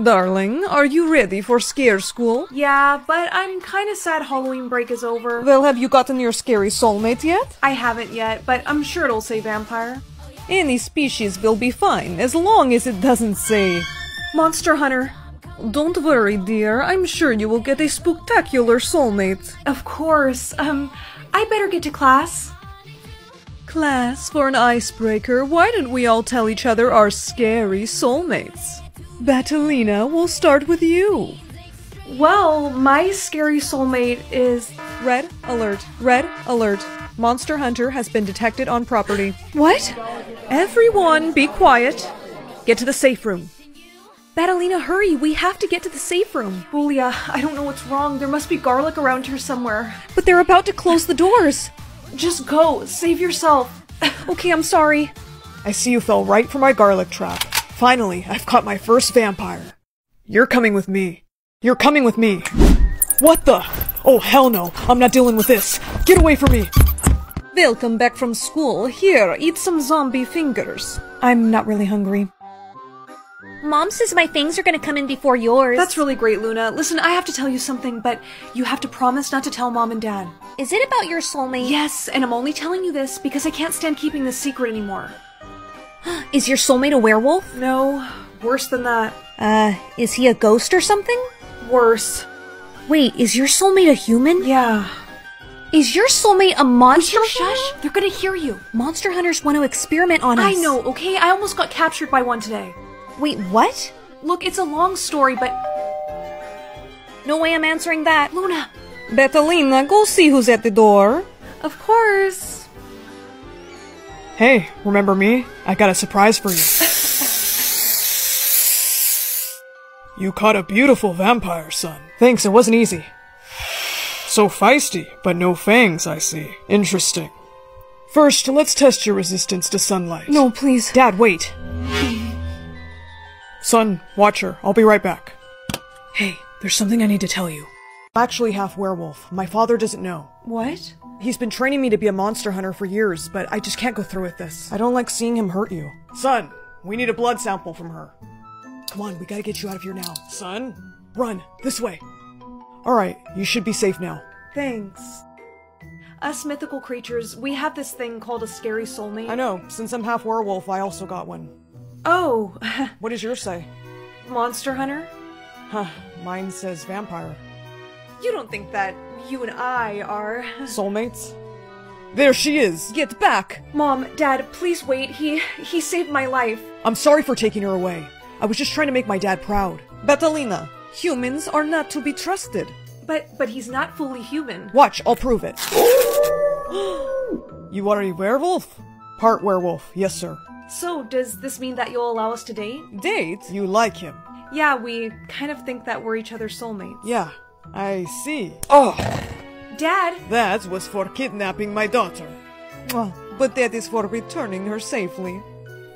Darling, are you ready for scare school? Yeah, but I'm kinda sad Halloween break is over. Well, have you gotten your scary soulmate yet? I haven't yet, but I'm sure it'll say vampire. Any species will be fine, as long as it doesn't say... Monster Hunter. Don't worry, dear. I'm sure you will get a spooktacular soulmate. Of course. I better get to class. Class, for an icebreaker, why don't we all tell each other our scary soulmates? Batalina, we'll start with you. Well, my scary soulmate is... Red alert. Red alert. Monster Hunter has been detected on property. What? Everyone, be quiet. Get to the safe room. Batalina, hurry! We have to get to the safe room! Julia, I don't know what's wrong. There must be garlic around here somewhere. But they're about to close the doors! Just go! Save yourself! Okay, I'm sorry. I see you fell right for my garlic trap. Finally, I've caught my first vampire. You're coming with me. You're coming with me! What the? Oh, hell no! I'm not dealing with this! Get away from me! Welcome back from school. Here, eat some zombie fingers. I'm not really hungry. Mom says my things are gonna come in before yours. That's really great, Luna. Listen, I have to tell you something, but you have to promise not to tell Mom and Dad. Is it about your soulmate? Yes, and I'm only telling you this because I can't stand keeping this secret anymore. Is your soulmate a werewolf? No, worse than that. Is he a ghost or something? Worse. Wait, is your soulmate a human? Yeah. Is your soulmate a monster? Would you shush? They're gonna hear you. Monster hunters want to experiment on us. I know, okay? I almost got captured by one today. Wait, what? Look, it's a long story, but... No way I'm answering that. Luna! Batalina, go see who's at the door. Of course. Hey, remember me? I got a surprise for you. You caught a beautiful vampire, son. Thanks, it wasn't easy. So feisty, but no fangs, I see. Interesting. First, let's test your resistance to sunlight. No, please. Dad, wait. Son, watch her. I'll be right back. Hey, there's something I need to tell you. I'm actually half werewolf. My father doesn't know. What? He's been training me to be a monster hunter for years, but I just can't go through with this. I don't like seeing him hurt you. Son, we need a blood sample from her. Come on, we gotta get you out of here now. Son? Run, this way. Alright, you should be safe now. Thanks. Us mythical creatures, we have this thing called a scary soulmate. I know. Since I'm half werewolf, I also got one. Oh! What does yours say? Monster Hunter? Huh, mine says vampire. You don't think that you and I are... Soulmates? There she is! Get back! Mom, Dad, please wait. He saved my life. I'm sorry for taking her away. I was just trying to make my dad proud. Batalina, humans are not to be trusted. But he's not fully human. Watch, I'll prove it. You are a werewolf? Part werewolf, yes sir. So, does this mean that you'll allow us to date? Date? You like him. Yeah, we kind of think that we're each other's soulmates. Yeah, I see. Oh! Dad! That was for kidnapping my daughter. Well, but that is for returning her safely.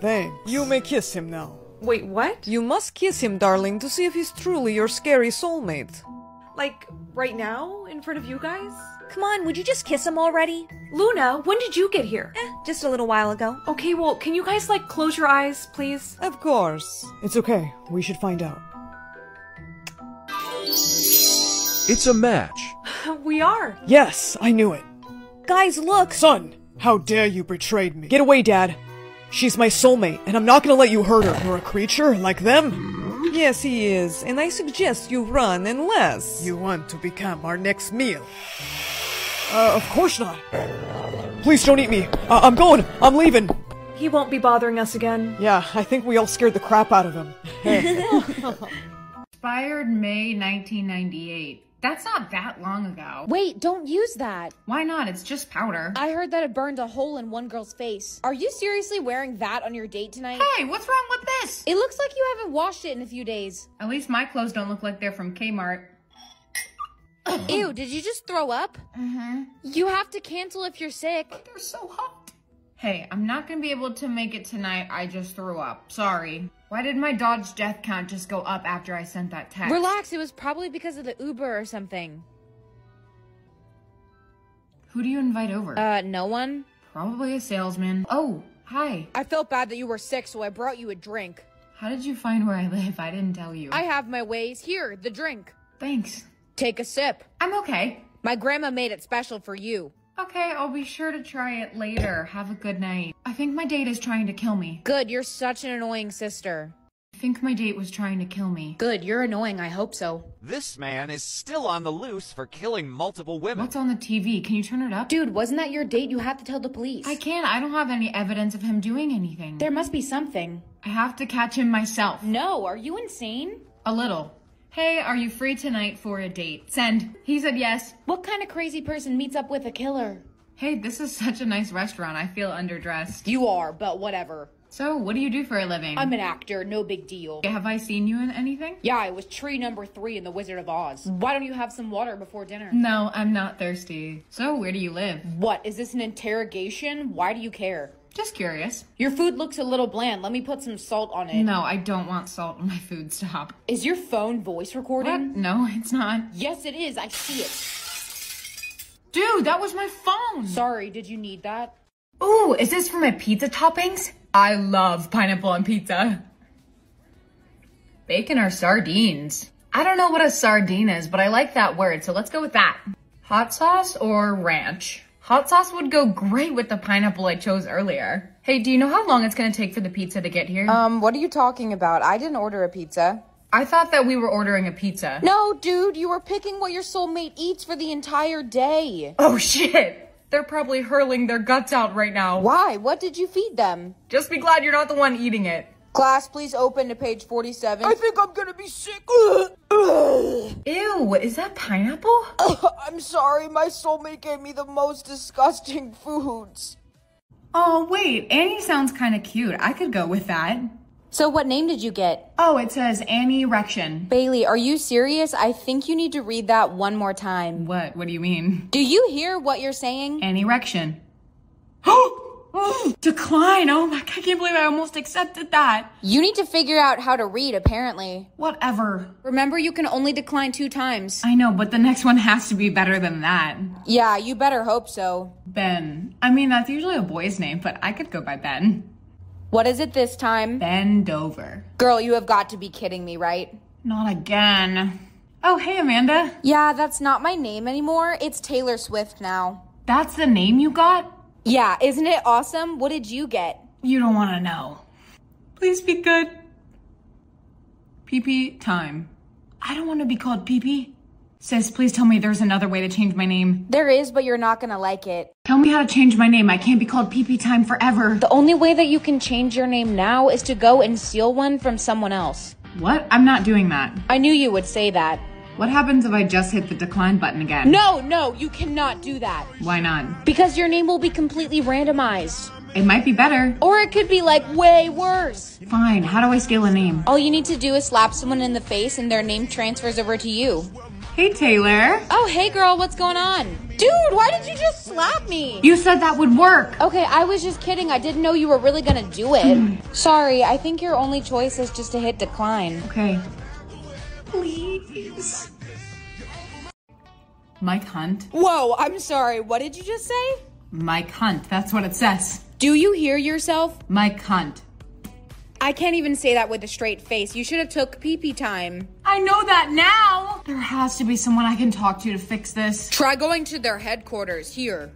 Thanks. You may kiss him now. Wait, what? You must kiss him, darling, to see if he's truly your scary soulmate. Like, right now? In front of you guys? Come on, would you just kiss him already? Luna, when did you get here? Just a little while ago. Okay, well, can you guys, like, close your eyes, please? Of course. It's okay. We should find out. It's a match. We are. Yes, I knew it. Guys, look. Son, how dare you betray me. Get away, Dad. She's my soulmate, and I'm not gonna let you hurt her. You're a creature like them. Yes, he is, and I suggest you run unless... You want to become our next meal. Of course not. Please don't eat me. I'm going. I'm leaving. He won't be bothering us again. Yeah, I think we all scared the crap out of him. Expired May 1998. That's not that long ago. Wait, don't use that. Why not? It's just powder. I heard that it burned a hole in one girl's face. Are you seriously wearing that on your date tonight? Hey, what's wrong with this? It looks like you haven't washed it in a few days. At least my clothes don't look like they're from Kmart. Ew, did you just throw up? Mm-hmm. You have to cancel if you're sick. But they're so hot. Hey, I'm not gonna be able to make it tonight. I just threw up. Sorry. Why did my Dodge death count just go up after I sent that text? Relax, it was probably because of the Uber or something. Who do you invite over? No one. Probably a salesman. Oh, hi. I felt bad that you were sick, so I brought you a drink. How did you find where I live? I didn't tell you. I have my ways. Here, the drink. Thanks. Take a sip. I'm okay. My grandma made it special for you. Okay, I'll be sure to try it later. Have a good night. I think my date is trying to kill me. Good, you're such an annoying sister. I think my date was trying to kill me. Good, you're annoying, I hope so. This man is still on the loose for killing multiple women. What's on the TV? Can you turn it up? Dude, wasn't that your date? You have to tell the police. I can't. I don't have any evidence of him doing anything. There must be something. I have to catch him myself. No, are you insane? A little. Hey, are you free tonight for a date? Send. He said yes. What kind of crazy person meets up with a killer? Hey, this is such a nice restaurant. I feel underdressed. You are, but whatever. So, what do you do for a living? I'm an actor, no big deal. Have I seen you in anything? Yeah, I was tree number 3 in The Wizard of Oz. Why don't you have some water before dinner? No, I'm not thirsty. So, where do you live? What, is this an interrogation? Why do you care? Just curious. Your food looks a little bland. Let me put some salt on it. No, I don't want salt on my food, stop. Is your phone voice recording? What? No, it's not. Yes, it is. I see it. Dude, that was my phone! Sorry, did you need that? Ooh, is this for my pizza toppings? I love pineapple on pizza. Bacon or sardines? I don't know what a sardine is, but I like that word, so let's go with that. Hot sauce or ranch? Hot sauce would go great with the pineapple I chose earlier. Hey, do you know how long it's gonna take for the pizza to get here? What are you talking about? I didn't order a pizza. I thought that we were ordering a pizza. No, dude, you were picking what your soulmate eats for the entire day. Oh, shit. They're probably hurling their guts out right now. Why? What did you feed them? Just be glad you're not the one eating it. Class, please open to page 47. I think I'm gonna be sick. Ew, is that pineapple? I'm sorry, my soulmate gave me the most disgusting foods. Oh, wait, Annie sounds kind of cute. I could go with that. So what name did you get? Oh, it says Annie Rection. Bailey, are you serious? I think you need to read that one more time. What? What do you mean? Do you hear what you're saying? Annie Rection. Oh, decline. Oh my God, I can't believe I almost accepted that. You need to figure out how to read, apparently. Whatever. Remember, you can only decline 2 times. I know, but the next one has to be better than that. Yeah, you better hope so. Ben. I mean, that's usually a boy's name, but I could go by Ben. What is it this time? Bend over. Girl, you have got to be kidding me, right? Not again. Oh, hey, Amanda. Yeah, that's not my name anymore. It's Taylor Swift now. That's the name you got? Yeah, isn't it awesome? What did you get? You don't want to know. Please be good. PP time. I don't want to be called PP. Sis, please tell me there's another way to change my name. There is, but you're not gonna like it. Tell me how to change my name. I can't be called PP Time forever. The only way that you can change your name now is to go and steal one from someone else. What? I'm not doing that. I knew you would say that. What happens if I just hit the decline button again? No, you cannot do that. Why not? Because your name will be completely randomized. It might be better. Or it could be like way worse. Fine, how do I steal a name? All you need to do is slap someone in the face and their name transfers over to you. Hey, Taylor. Oh, hey, girl, what's going on? Dude, why did you just slap me? You said that would work. Okay, I was just kidding. I didn't know you were really gonna do it. Sorry, I think your only choice is just to hit decline. Okay. Please. Mike Hunt. Whoa, I'm sorry. What did you just say? Mike Hunt. That's what it says. Do you hear yourself? Mike Hunt. I can't even say that with a straight face. You should have took pee-pee time. I know that now. There has to be someone I can talk to fix this. Try going to their headquarters here.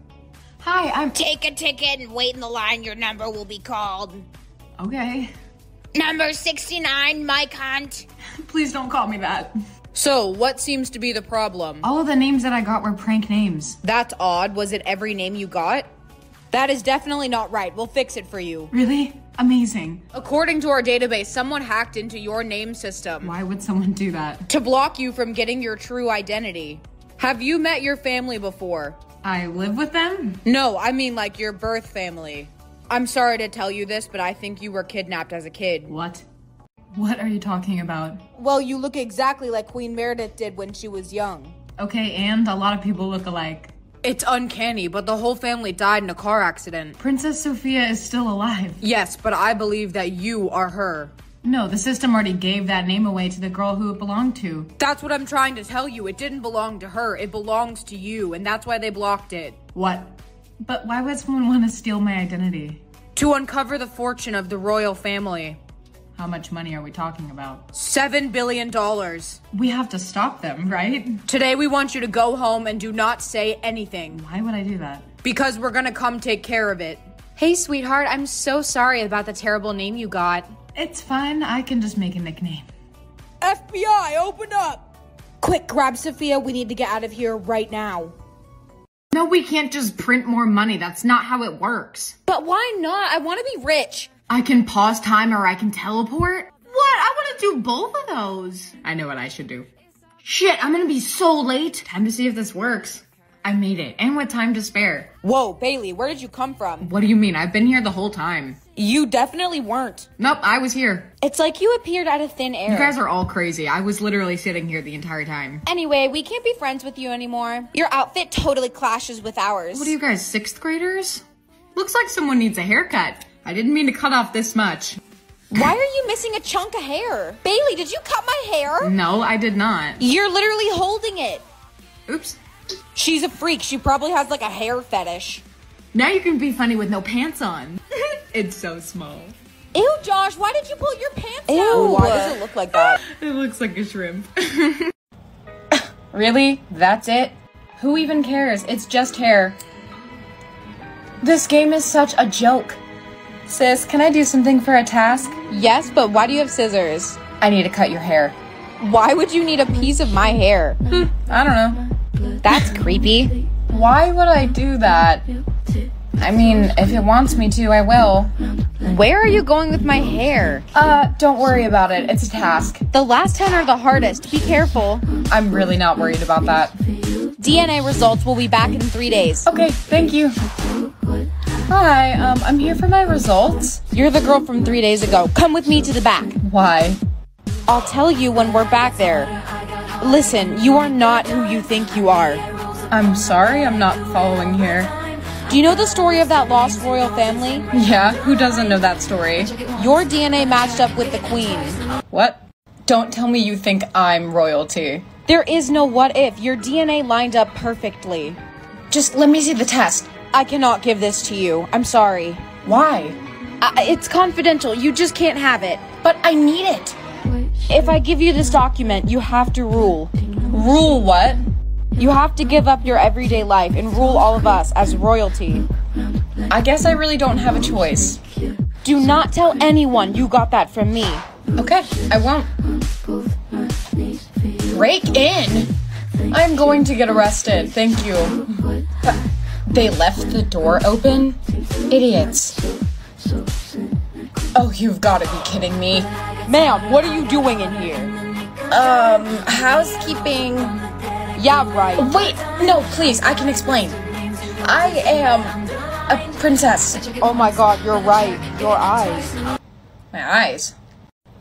Hi, I'm— Take a ticket and wait in the line. Your number will be called. Okay. Number 69, Mike Hunt. Please don't call me that. So, what seems to be the problem? All of the names that I got were prank names. That's odd. Was it every name you got? That is definitely not right. We'll fix it for you. Really? Amazing. According to our database, someone hacked into your name system. Why would someone do that? To block you from getting your true identity. Have you met your family before? I live with them? No, I mean like your birth family. I'm sorry to tell you this, but I think you were kidnapped as a kid. What? What are you talking about? Well, you look exactly like Queen Meredith did when she was young. Okay, and a lot of people look alike. It's uncanny, but the whole family died in a car accident. Princess Sophia is still alive. Yes, but I believe that you are her. No, the system already gave that name away to the girl who it belonged to. That's what I'm trying to tell you. It didn't belong to her. It belongs to you, and that's why they blocked it. What? But why would someone want to steal my identity? To uncover the fortune of the royal family. How much money are we talking about? $7 billion. We have to stop them, right? Today we want you to go home and do not say anything. Why would I do that? Because we're gonna come take care of it. Hey, sweetheart, I'm so sorry about the terrible name you got. It's fine, I can just make a nickname. FBI, open up! Quick, grab Sophia, we need to get out of here right now. No, we can't just print more money, that's not how it works. But why not? I wanna be rich. I can pause time or I can teleport? What? I want to do both of those. I know what I should do. Shit, I'm gonna be so late. Time to see if this works. I made it, and with time to spare. Whoa, Bailey, where did you come from? What do you mean? I've been here the whole time. You definitely weren't. Nope, I was here. It's like you appeared out of thin air. You guys are all crazy. I was literally sitting here the entire time. Anyway, we can't be friends with you anymore. Your outfit totally clashes with ours. What are you guys, sixth graders? Looks like someone needs a haircut. I didn't mean to cut off this much. Why are you missing a chunk of hair? Bailey, did you cut my hair? No, I did not. You're literally holding it. Oops. She's a freak. She probably has like a hair fetish. Now you can be funny with no pants on. It's so small. Ew, Josh, why did you pull your pants Ew. Out? Why does it look like that? It looks like a shrimp. Really? That's it? Who even cares? It's just hair. This game is such a joke. Sis, can I do something for a task? Yes, but why do you have scissors? I need to cut your hair. Why would you need a piece of my hair? I don't know. That's creepy. Why would I do that? I mean, if it wants me to, I will. Where are you going with my hair? Don't worry about it. It's a task. The last 10 are the hardest. Be careful. I'm really not worried about that. DNA results will be back in 3 days. Okay, thank you. Hi, I'm here for my results. You're the girl from 3 days ago. Come with me to the back. Why? I'll tell you when we're back there. Listen, you are not who you think you are. I'm sorry, I'm not following here. Do you know the story of that lost royal family? Yeah, who doesn't know that story? Your DNA matched up with the queen. What? Don't tell me you think I'm royalty. There is no what if. Your DNA lined up perfectly. Just let me see the test. I cannot give this to you. I'm sorry. Why? It's confidential. You just can't have it. But I need it. If I give you this document, you have to rule. Rule what? You have to give up your everyday life and rule all of us as royalty. I guess I really don't have a choice. Do not tell anyone you got that from me. Okay, I won't. Break in. I'm going to get arrested. Thank you. They left the door open? Idiots. Oh, you've got to be kidding me. Ma'am, what are you doing in here? Housekeeping. Yeah, right. Wait, no, please, I can explain. I am a princess. Oh my god, you're right. Your eyes. My eyes?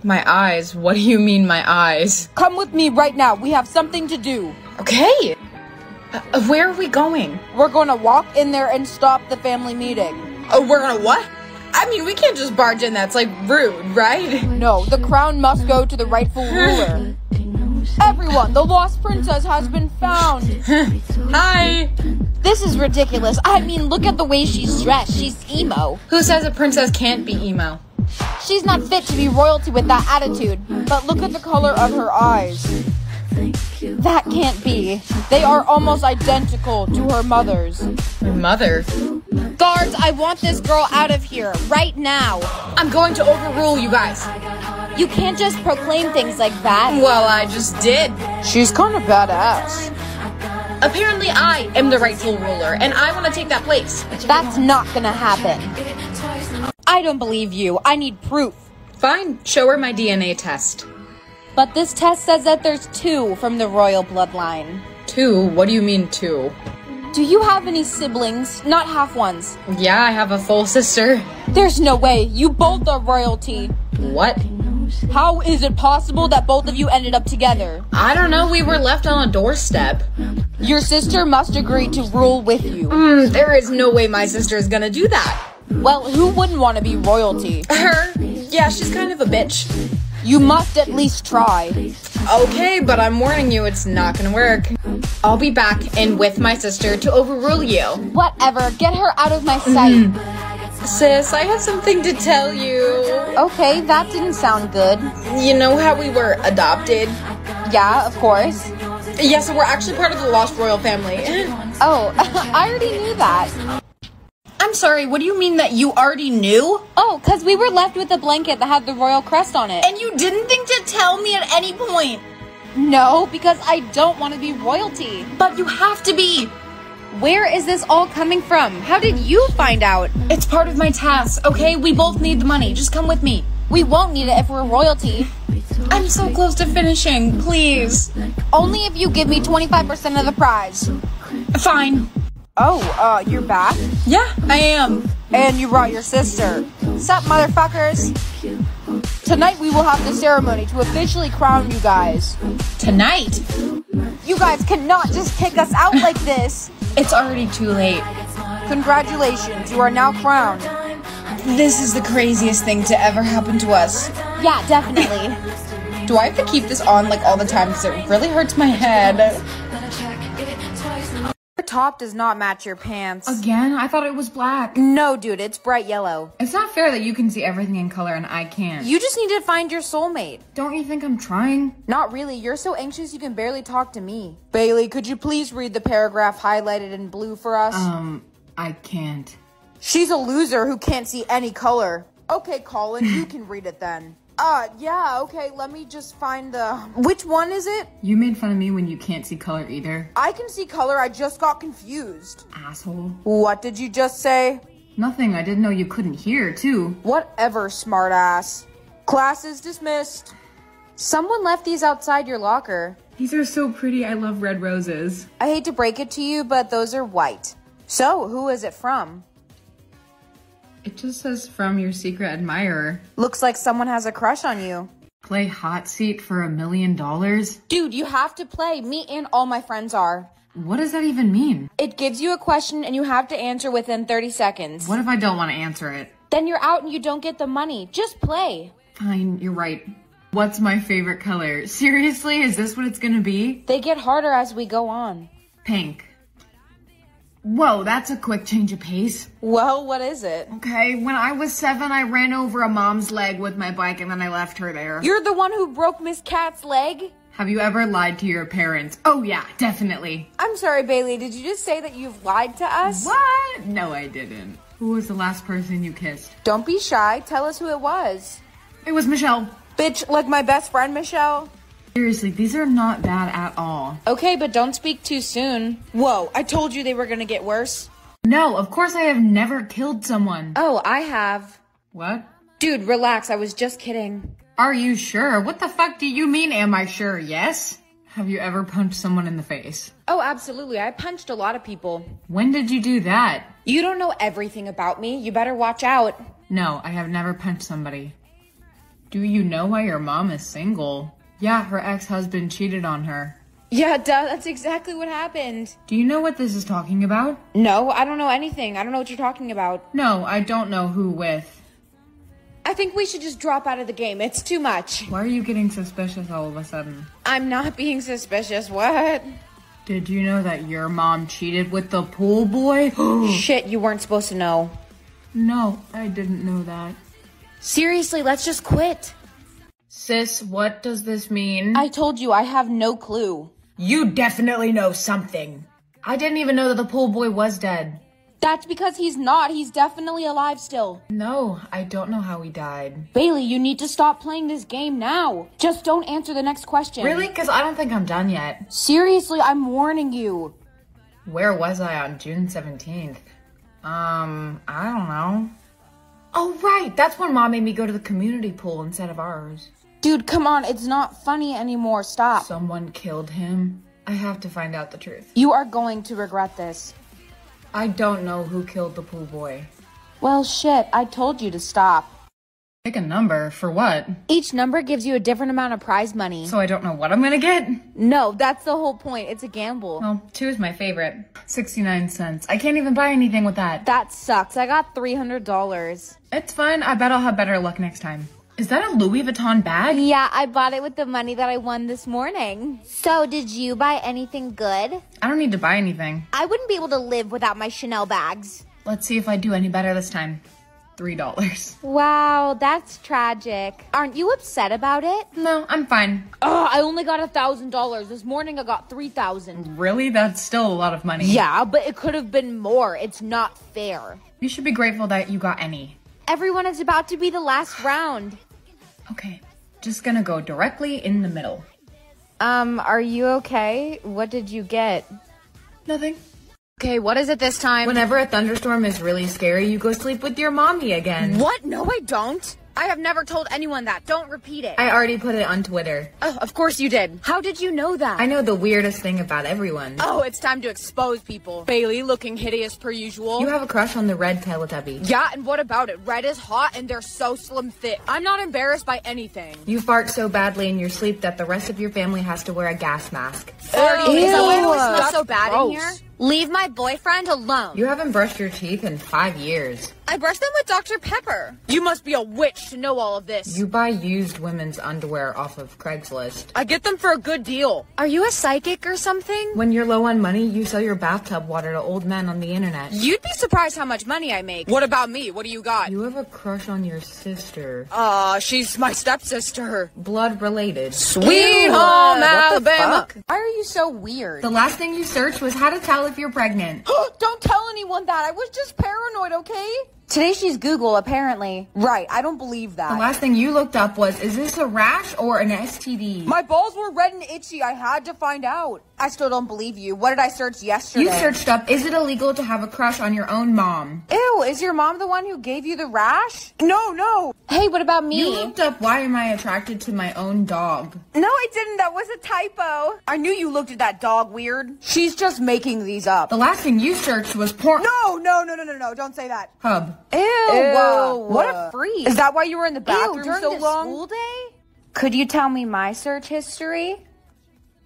My eyes? What do you mean, my eyes? Come with me right now. We have something to do. Okay. Where are we going? We're going to walk in there and stop the family meeting. Oh, we're going to what? I mean, we can't just barge in. That's, like, rude, right? No, the crown must go to the rightful ruler. Everyone, the lost princess has been found. Hi. This is ridiculous. I mean, look at the way she's dressed. She's emo. Who says a princess can't be emo? She's not fit to be royalty with that attitude. But look at the color of her eyes. That can't be. They are almost identical to her mother's. Her mother? Guards, I want this girl out of here, right now. I'm going to overrule you guys. You can't just proclaim things like that. Well, I just did. She's kind of badass. Apparently I am the rightful ruler, and I want to take that place. That's not gonna happen. I don't believe you. I need proof. Fine, show her my DNA test. But this test says that there's two from the royal bloodline. Two? What do you mean two? Do you have any siblings? Not half ones. Yeah, I have a full sister. There's no way. You both are royalty. What? How is it possible that both of you ended up together? I don't know. We were left on a doorstep. Your sister must agree to rule with you. There is no way my sister is gonna do that. Well, who wouldn't want to be royalty? Her? Yeah, she's kind of a bitch. You must at least try. Okay, but I'm warning you, it's not gonna work. I'll be back in with my sister to overrule you. Whatever, get her out of my sight. Sis, I have something to tell you. okay, that didn't sound good. You know how we were adopted? Yeah, of course. Yeah, so we're actually part of the Lost Royal family. Oh, I already knew that. I'm sorry, what do you mean that you already knew? Oh, because we were left with a blanket that had the royal crest on it. And you didn't think to tell me at any point? No, because I don't want to be royalty. But you have to be. Where is this all coming from? How did you find out? It's part of my task, okay? We both need the money. Just come with me. We won't need it if we're royalty. I'm so close to finishing, please. Only if you give me 25% of the prize. Fine. Oh, you're back? Yeah, I am. And you brought your sister. Sup, motherfuckers? Tonight we will have the ceremony to officially crown you guys. Tonight? You guys cannot just kick us out like this. It's already too late. Congratulations, you are now crowned. This is the craziest thing to ever happen to us. Yeah, definitely. Do I have to keep this on like all the time because it really hurts my head? Your top does not match your pants. Again? I thought it was black. No, dude, it's bright yellow. It's not fair that you can see everything in color and I can't. You just need to find your soulmate. Don't you think I'm trying? Not really. You're so anxious you can barely talk to me. Bailey, could you please read the paragraph highlighted in blue for us? I can't. She's a loser who can't see any color. Okay, Colin, you can read it then. Yeah, okay, let me just find the... Which one is it? You made fun of me when you can't see color either. I can see color, I just got confused. Asshole. What did you just say? Nothing, I didn't know you couldn't hear, too. Whatever, smartass. Class is dismissed. Someone left these outside your locker. These are so pretty, I love red roses. I hate to break it to you, but those are white. So, who is it from? It just says from your secret admirer. Looks like someone has a crush on you. Play hot seat for $1 million? Dude, you have to play. Me and all my friends are. What does that even mean? It gives you a question and you have to answer within 30 seconds. What if I don't want to answer it? Then you're out and you don't get the money. Just play. Fine, you're right. What's my favorite color? Seriously, is this what it's gonna be? They get harder as we go on. Pink. Whoa, that's a quick change of pace. Well, what is it? Okay, when I was 7, I ran over a mom's leg with my bike and then I left her there. You're the one who broke Miss Cat's leg? Have you ever lied to your parents? Oh yeah, definitely. I'm sorry, Bailey, did you just say that you've lied to us? What? No, I didn't. Who was the last person you kissed? Don't be shy, tell us who it was. It was Michelle. Bitch, like my best friend, Michelle? Seriously, these are not bad at all. Okay, but don't speak too soon. Whoa, I told you they were gonna get worse. No, of course I have never killed someone. Oh, I have. What? Dude, relax, I was just kidding. Are you sure? What the fuck do you mean, am I sure? Yes? Have you ever punched someone in the face? Oh, absolutely. I punched a lot of people. When did you do that? You don't know everything about me. You better watch out. No, I have never punched somebody. Do you know why your mom is single? Yeah, her ex-husband cheated on her. Yeah, duh, that's exactly what happened. Do you know what this is talking about? No, I don't know anything. I don't know what you're talking about. No, I don't know who with. I think we should just drop out of the game. It's too much. Why are you getting suspicious all of a sudden? I'm not being suspicious. What? Did you know that your mom cheated with the pool boy? Shit, you weren't supposed to know. No, I didn't know that. Seriously, let's just quit. Sis, what does this mean? I told you, I have no clue. You definitely know something. I didn't even know that the pool boy was dead. That's because he's not. He's definitely alive still. No, I don't know how he died. Bailey, you need to stop playing this game now. Just don't answer the next question. Really? Because I don't think I'm done yet. Seriously, I'm warning you. Where was I on June 17th? I don't know. Oh, right. That's when Mom made me go to the community pool instead of ours. Dude, come on, it's not funny anymore, stop. Someone killed him. I have to find out the truth. You are going to regret this. I don't know who killed the pool boy. Well, shit, I told you to stop. Pick a number, for what? Each number gives you a different amount of prize money. So I don't know what I'm gonna get? No, that's the whole point, it's a gamble. Well, 2 is my favorite. 69 cents, I can't even buy anything with that. That sucks, I got $300. It's fine, I bet I'll have better luck next time. Is that a Louis Vuitton bag? Yeah, I bought it with the money that I won this morning. So, did you buy anything good? I don't need to buy anything. I wouldn't be able to live without my Chanel bags. Let's see if I do any better this time. $3. Wow, that's tragic. Aren't you upset about it? No, I'm fine. Oh, I only got $1,000. This morning I got $3,000. Really? That's still a lot of money. Yeah, but it could have been more. It's not fair. You should be grateful that you got any. Everyone is about to be the last round. Okay, just gonna go directly in the middle. Are you okay? What did you get? Nothing. Okay, what is it this time? Whenever a thunderstorm is really scary, you go sleep with your mommy again. What? No, I don't. I have never told anyone that. Don't repeat it. I already put it on Twitter. Oh, of course you did. How did you know that? I know the weirdest thing about everyone. Oh, it's time to expose people. Bailey looking hideous per usual. You have a crush on the red Teletubby. Yeah, and what about it? Red is hot and they're so slim thick. I'm not embarrassed by anything. You fart so badly in your sleep that the rest of your family has to wear a gas mask. Ew. Is that why it smells so bad gross. In here? Leave my boyfriend alone. You haven't brushed your teeth in 5 years. I brushed them with Dr. Pepper. You must be a witch to know all of this. You buy used women's underwear off of Craigslist. I get them for a good deal. Are you a psychic or something? When you're low on money, you sell your bathtub water to old men on the internet. You'd be surprised how much money I make. What about me? What do you got? You have a crush on your sister. She's my stepsister. Blood related. Sweet home Alabama. Why are you so weird? The last thing you searched was how to tell if you're pregnant. Don't tell anyone that. I was just paranoid, okay? Today she's Google, apparently. Right, I don't believe that. The last thing you looked up was, is this a rash or an STD? My balls were red and itchy. I had to find out. I still don't believe you. What did I search yesterday? You searched up, is it illegal to have a crush on your own mom? Ew, is your mom the one who gave you the rash? No. Hey, what about me? You looked up, why am I attracted to my own dog? No, I didn't. That was a typo. I knew you looked at that dog weird. She's just making these up. The last thing you searched was porn. No. Don't say that. Hub. Ew. What a freak. Is that why you were in the bathroom during so long? School day? Could you tell me my search history?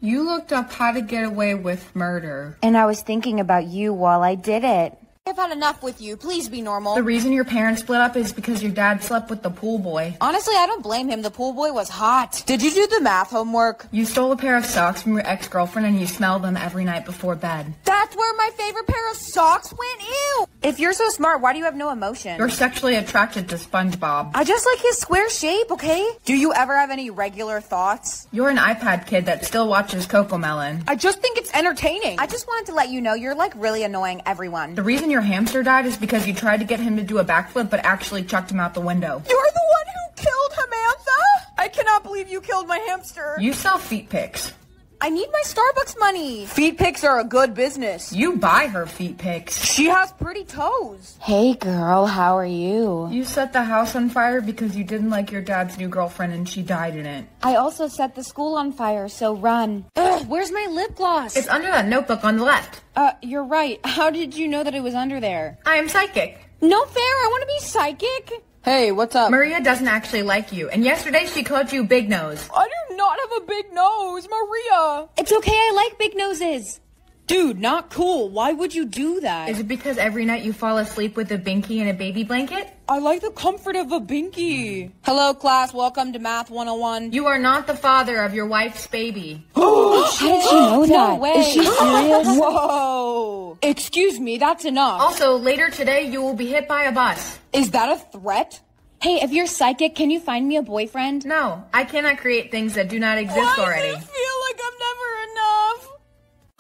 You looked up how to get away with murder. And I was thinking about you while I did it. I've had enough with you. Please be normal. The reason your parents split up is because your dad slept with the pool boy. Honestly, I don't blame him. The pool boy was hot. Did you do the math homework? You stole a pair of socks from your ex-girlfriend and you smell them every night before bed. That's where my favorite pair of socks went? Ew! If you're so smart, why do you have no emotion? You're sexually attracted to SpongeBob. I just like his square shape, okay? Do you ever have any regular thoughts? You're an iPad kid that still watches Cocomelon. I just think it's entertaining. I just wanted to let you know you're like really annoying everyone. The reason your hamster died is because you tried to get him to do a backflip but actually chucked him out the window. You're the one who killed Hamantha? I cannot believe you killed my hamster. You sell feet pics. I need my Starbucks money. Feet pics are a good business. You buy her feet pics. She has pretty toes. Hey girl, how are you? You set the house on fire because you didn't like your dad's new girlfriend and she died in it. I also set the school on fire, so run. Ugh, where's my lip gloss? It's under that notebook on the left. You're right. How did you know that it was under there? I am psychic. No fair, I want to be psychic. Hey, what's up? Maria doesn't actually like you, and yesterday she called you Big Nose. I do not have a big nose, Maria. It's okay, I like big noses. Dude, not cool. Why would you do that? Is it because every night you fall asleep with a binky and a baby blanket? I like the comfort of a binky. Hello, class. Welcome to Math 101. You are not the father of your wife's baby. Oh, how did you know that? No way. Is she serious? Whoa. Excuse me, that's enough. Also, later today, you will be hit by a bus. Is that a threat? Hey, if you're psychic, can you find me a boyfriend? No, I cannot create things that do not exist already. Why does it feel like I'm never enough?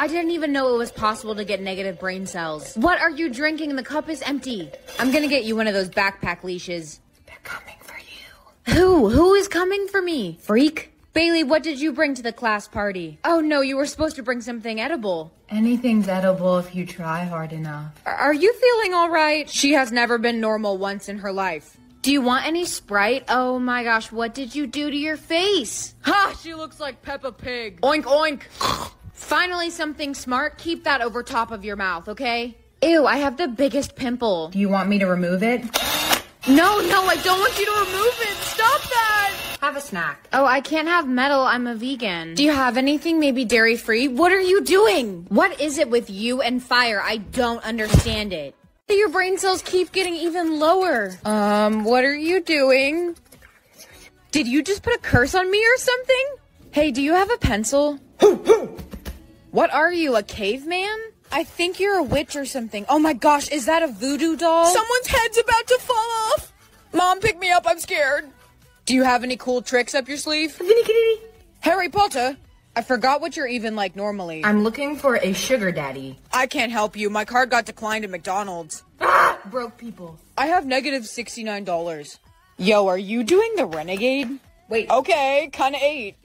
I didn't even know it was possible to get negative brain cells. What are you drinking? The cup is empty. I'm gonna get you one of those backpack leashes. They're coming for you. Who is coming for me? Freak. Bailey, what did you bring to the class party? Oh no, you were supposed to bring something edible. Anything's edible if you try hard enough. Are you feeling all right? She has never been normal once in her life. Do you want any Sprite? Oh my gosh, what did you do to your face? Ha, she looks like Peppa Pig. Oink, oink. Finally, something smart. Keep that over top of your mouth, okay? Ew, I have the biggest pimple. Do you want me to remove it? No, I don't want you to remove it. Stop that. Have a snack. Oh, I can't have metal. I'm a vegan. Do you have anything maybe dairy-free? What are you doing? What is it with you and fire? I don't understand it. Your brain cells keep getting even lower. What are you doing? Did you just put a curse on me or something? Hey, do you have a pencil? What are you, a caveman? I think you're a witch or something. Oh my gosh, is that a voodoo doll? Someone's head's about to fall off. Mom, pick me up, I'm scared. Do you have any cool tricks up your sleeve? Harry Potter? I forgot what you're even like normally. I'm looking for a sugar daddy. I can't help you. My card got declined at McDonald's. Ah, broke people. I have negative $69. Yo, are you doing the renegade? Wait. Okay, kinda ate.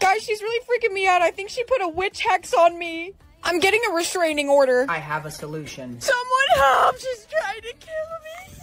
Guys, she's really freaking me out. I think she put a witch hex on me. I'm getting a restraining order. I have a solution. Someone help! She's trying to kill me.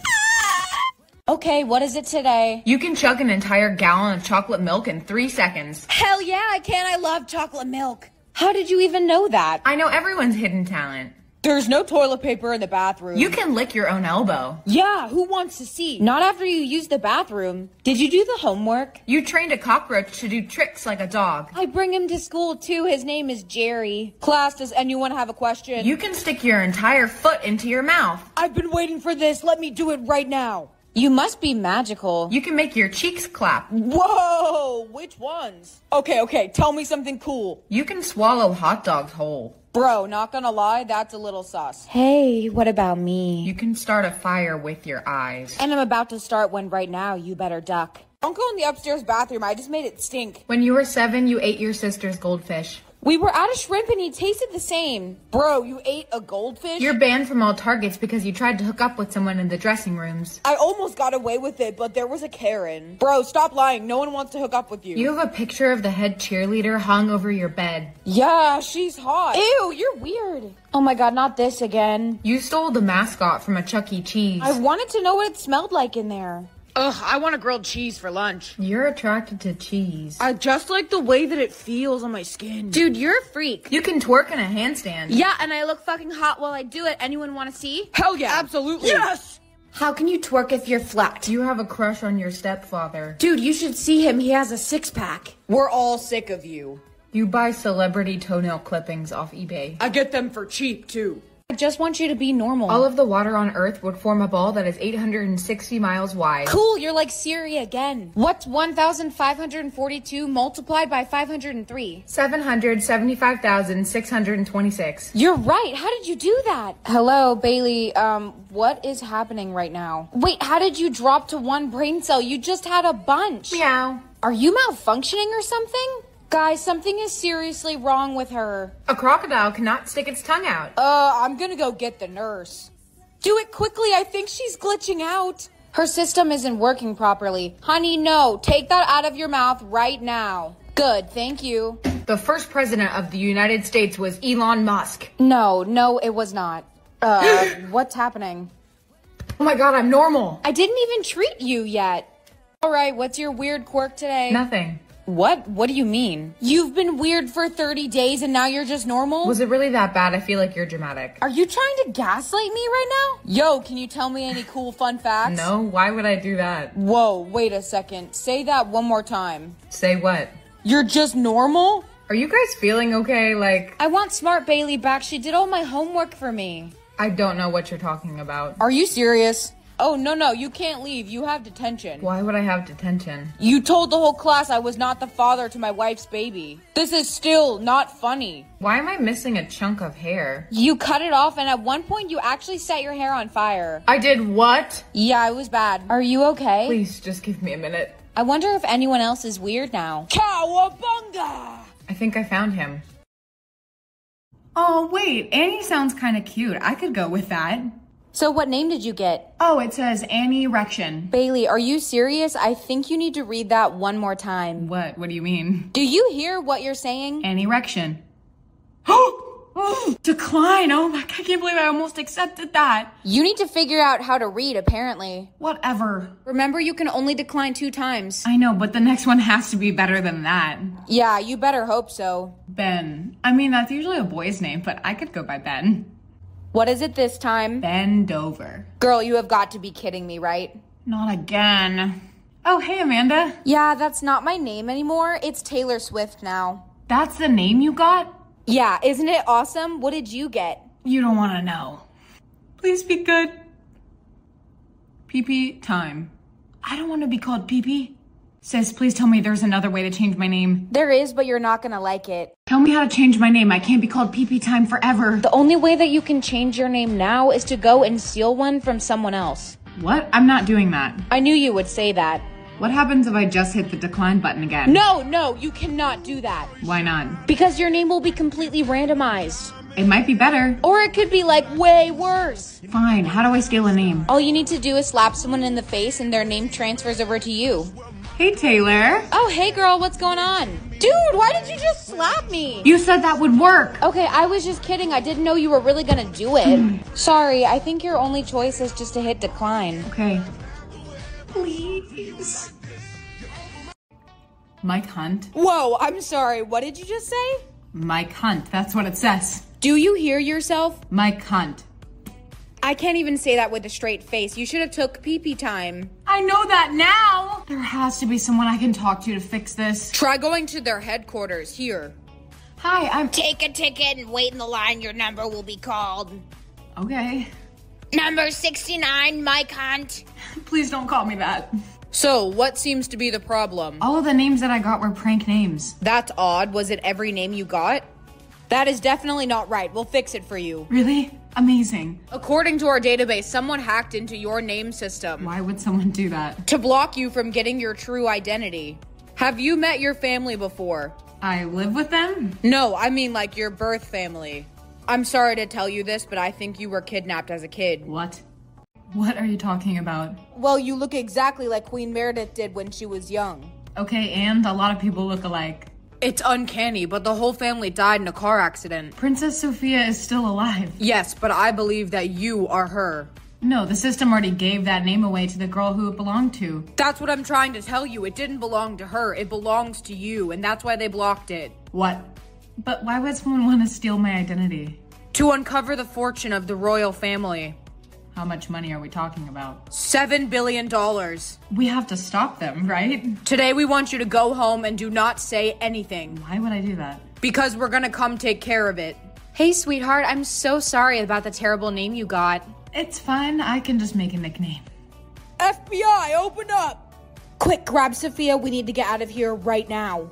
Okay, what is it today? You can chug an entire gallon of chocolate milk in 3 seconds. Hell yeah, I can. I love chocolate milk. How did you even know that? I know everyone's hidden talent. There's no toilet paper in the bathroom. You can lick your own elbow. Yeah, who wants to see? Not after you use the bathroom. Did you do the homework? You trained a cockroach to do tricks like a dog. I bring him to school too. His name is Jerry. Class, does anyone have a question? You can stick your entire foot into your mouth. I've been waiting for this. Let me do it right now. You must be magical. You can make your cheeks clap. Whoa, which ones? Okay, tell me something cool. You can swallow hot dogs whole. Bro, not gonna lie, that's a little sus. Hey, what about me? You can start a fire with your eyes. And I'm about to start one right now, you better duck. Don't go in the upstairs bathroom, I just made it stink. When you were 7, you ate your sister's goldfish. We were at a shrimp and he tasted the same. Bro, you ate a goldfish? You're banned from all Targets because you tried to hook up with someone in the dressing rooms. I almost got away with it, but there was a Karen. Bro, stop lying. No one wants to hook up with you. You have a picture of the head cheerleader hung over your bed. Yeah, she's hot. Ew, you're weird. Oh my god, not this again. You stole the mascot from a Chuck E. Cheese. I wanted to know what it smelled like in there. Ugh, I want a grilled cheese for lunch. You're attracted to cheese. I just like the way that it feels on my skin. Dude, you're a freak. You can twerk in a handstand. Yeah, and I look fucking hot while I do it. Anyone want to see? Hell yeah. Absolutely. Yes! How can you twerk if you're flat? You have a crush on your stepfather. Dude, you should see him. He has a six-pack. We're all sick of you. You buy celebrity toenail clippings off eBay. I get them for cheap, too. I just want you to be normal. All of the water on Earth would form a ball that is 860 miles wide. Cool, you're like Siri again. What's 1,542 multiplied by 503? 775,626. You're right, how did you do that? Hello, Bailey, what is happening right now? Wait, how did you drop to 1 brain cell? You just had a bunch. Meow. Are you malfunctioning or something? Guys, something is seriously wrong with her. A crocodile cannot stick its tongue out. I'm gonna go get the nurse. Do it quickly, I think she's glitching out. Her system isn't working properly. Honey, no, take that out of your mouth right now. Good, thank you. The first president of the United States was Elon Musk. No, it was not. What's happening? Oh my god, I'm normal. I didn't even treat you yet. All right, what's your weird quirk today? Nothing. What do you mean? You've been weird for 30 days and now you're just normal? Was it really that bad? I feel like you're dramatic. Are you trying to gaslight me right now? Yo, can you tell me any cool fun facts? No, why would I do that? Whoa, wait a second. Say that one more time. Say what? You're just normal? Are you guys feeling okay? Like, I want Smart Bailey back. She did all my homework for me. I don't know what you're talking about. Are you serious? Oh, no, you can't leave. You have detention. Why would I have detention? You told the whole class I was not the father to my wife's baby. This is still not funny. Why am I missing a chunk of hair? You cut it off, and at one point, you actually set your hair on fire. I did what? Yeah, it was bad. Are you okay? Please, just give me a minute. I wonder if anyone else is weird now. Cowabunga! I think I found him. Oh, wait. Annie sounds kind of cute. I could go with that. So what name did you get? Oh, it says Annie Rection. Bailey, are you serious? I think you need to read that one more time. What? What do you mean? Do you hear what you're saying? Annie Rection. Oh, decline. Oh my god, I can't believe I almost accepted that. You need to figure out how to read, apparently. Whatever. Remember, you can only decline 2 times. I know, but the next one has to be better than that. Yeah, you better hope so. Ben. I mean, that's usually a boy's name, but I could go by Ben. What is it this time? Bend over. Girl, you have got to be kidding me, right? Not again. Oh, hey, Amanda. Yeah, that's not my name anymore. It's Taylor Swift now. That's the name you got? Yeah, isn't it awesome? What did you get? You don't want to know. Please be good. Pee-pee time. I don't want to be called pee-pee. Sis, please tell me there's another way to change my name. There is, but you're not gonna like it. Tell me how to change my name. I can't be called PP Time forever. The only way that you can change your name now is to go and steal one from someone else. What? I'm not doing that. I knew you would say that. What happens if I just hit the decline button again? No, you cannot do that. Why not? Because your name will be completely randomized. It might be better. Or it could be like way worse. Fine, how do I steal a name? All you need to do is slap someone in the face and their name transfers over to you. Hey, Taylor. Oh, hey, girl, what's going on? Dude, why did you just slap me? You said that would work. Okay, I was just kidding. I didn't know you were really gonna do it. Sorry, I think your only choice is just to hit decline. Okay. Please. Mike Hunt. Whoa, I'm sorry. What did you just say? Mike Hunt. That's what it says. Do you hear yourself? Mike Hunt. I can't even say that with a straight face. You should have took PP Time. I know that now. There has to be someone I can talk to fix this. Try going to their headquarters here. Hi, I'm— Take a ticket and wait in the line. Your number will be called. Okay. Number 69, Mike Hunt. Please don't call me that. So, what seems to be the problem? All of the names that I got were prank names. That's odd. Was it every name you got? That is definitely not right. We'll fix it for you. Really? Amazing. According to our database, someone hacked into your name system. Why would someone do that? To block you from getting your true identity. Have you met your family before? I live with them? No, I mean like your birth family. I'm sorry to tell you this, but I think you were kidnapped as a kid. What? What are you talking about? Well, you look exactly like Queen Meredith did when she was young. Okay, and a lot of people look alike. It's uncanny, but the whole family died in a car accident. Princess Sophia is still alive. Yes, but I believe that you are her. No, the system already gave that name away to the girl who it belonged to. That's what I'm trying to tell you. It didn't belong to her. It belongs to you, and that's why they blocked it. What? But why would someone want to steal my identity? To uncover the fortune of the royal family. How much money are we talking about? $7 billion. We have to stop them, right? Today we want you to go home and do not say anything. Why would I do that? Because we're gonna come take care of it. Hey, sweetheart, I'm so sorry about the terrible name you got. It's fine, I can just make a nickname. FBI, open up! Quick, grab Sophia, we need to get out of here right now.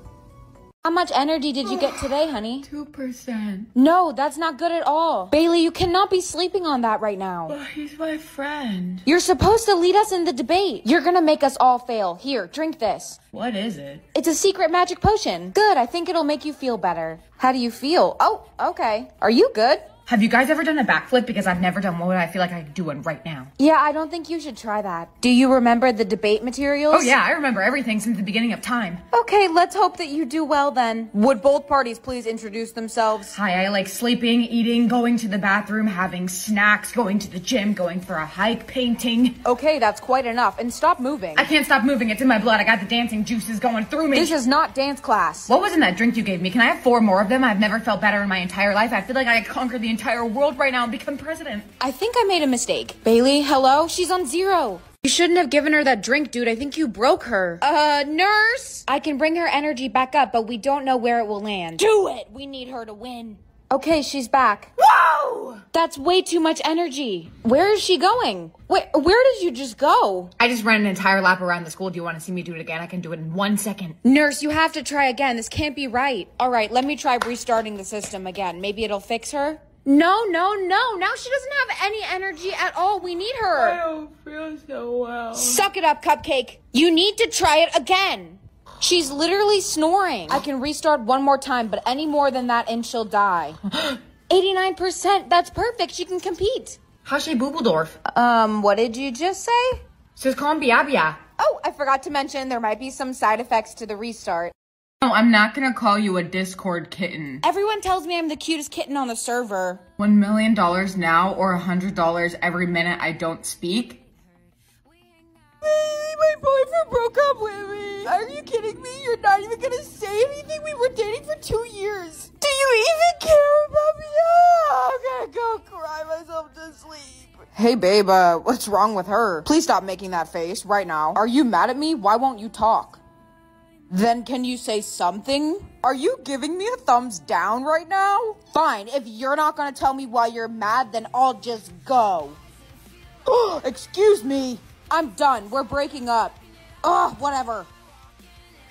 How much energy did you get today, honey? 2%. No, that's not good at all. Bailey, you cannot be sleeping on that right now. Well, he's my friend. You're supposed to lead us in the debate. You're gonna make us all fail. Here, drink this. What is it? It's a secret magic potion. Good, I think it'll make you feel better. How do you feel? Oh, okay. Are you good? Have you guys ever done a backflip? Because I've never done one. I feel like I could do one right now. Yeah, I don't think you should try that. Do you remember the debate materials? Oh yeah, I remember everything since the beginning of time. Okay, let's hope that you do well then. Would both parties please introduce themselves? Hi, I like sleeping, eating, going to the bathroom, having snacks, going to the gym, going for a hike, painting. Okay, that's quite enough. And stop moving. I can't stop moving. It's in my blood. I got the dancing juices going through me. This is not dance class. What was in that drink you gave me? Can I have 4 more of them? I've never felt better in my entire life. I feel like I conquered the entire world right now and become president. I think I made a mistake. Bailey, hello? She's on 0. You shouldn't have given her that drink, dude. I think you broke her. Nurse? I can bring her energy back up, but we don't know where it will land. Do it! We need her to win. Okay, she's back. Whoa! That's way too much energy. Where is she going? Wait, where did you just go? I just ran an entire lap around the school. Do you want to see me do it again? I can do it in 1 second. Nurse, you have to try again. This can't be right. All right, let me try restarting the system again. Maybe it'll fix her. No. Now she doesn't have any energy at all. We need her. I don't feel so well. Suck it up, Cupcake. You need to try it again. She's literally snoring. I can restart 1 more time, but any more than that and she'll die. 89%. That's perfect. She can compete. Hashe Bubeldorf. What did you just say? Says calm Biabia. Oh, I forgot to mention there might be some side effects to the restart. No, I'm not gonna call you a Discord kitten. Everyone tells me I'm the cutest kitten on the server. $1 million now or $100 every minute I don't speak? My boyfriend broke up with me. Are you kidding me? You're not even gonna say anything? We were dating for 2 years. Do you even care about me? Oh, I'm gonna go cry myself to sleep. Hey, babe, what's wrong with her? Please stop making that face right now. Are you mad at me? Why won't you talk? Then can you say something? Are you giving me a thumbs down right now? Fine, if you're not gonna tell me why you're mad, then I'll just go. Excuse me. I'm done. We're breaking up. Ugh, whatever.